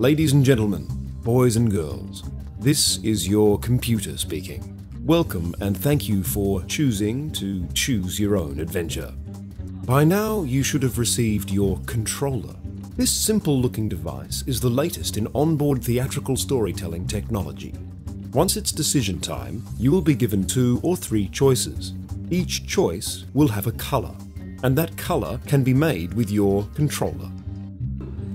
Ladies and gentlemen, boys and girls, this is your computer speaking. Welcome and thank you for choosing to choose your own adventure. By now, you should have received your controller. This simple-looking device is the latest in onboard theatrical storytelling technology. Once it's decision time, you will be given 2 or 3 choices. Each choice will have a color, and that color can be made with your controller.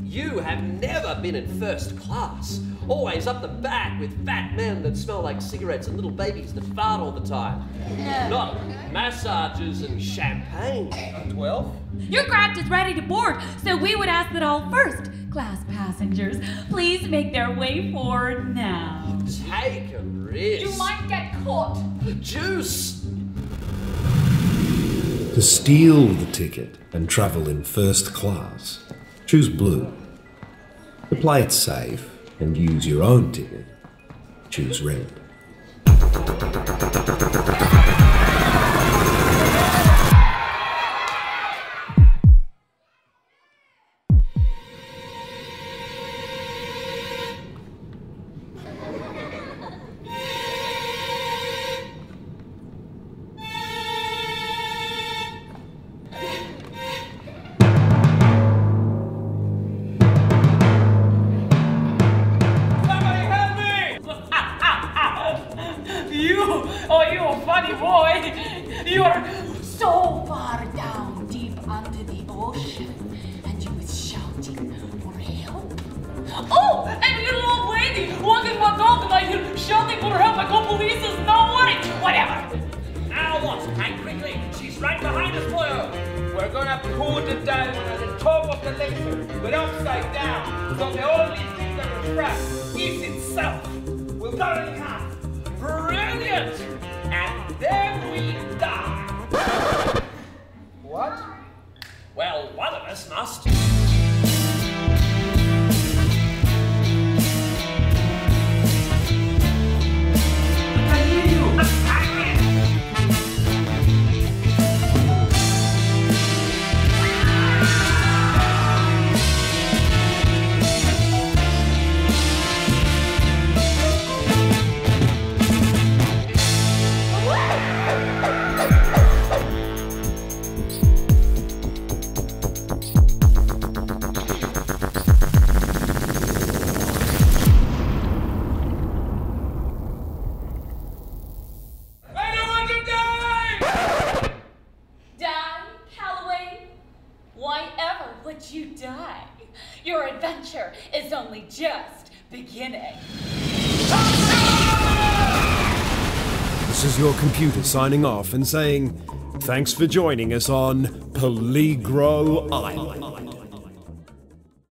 You have never been in first class. Always up the back with fat men that smell like cigarettes and little babies that fart all the time. No. Not massages and champagne. 12. Your craft is ready to board, so we would ask that all first class passengers please make their way forward now. Take a risk. You might get caught. Juice. To steal the ticket and travel in first class, choose blue. To play it safe and use your own ticket, choose red. Computer signing off and saying, thanks for joining us on Peligro Island.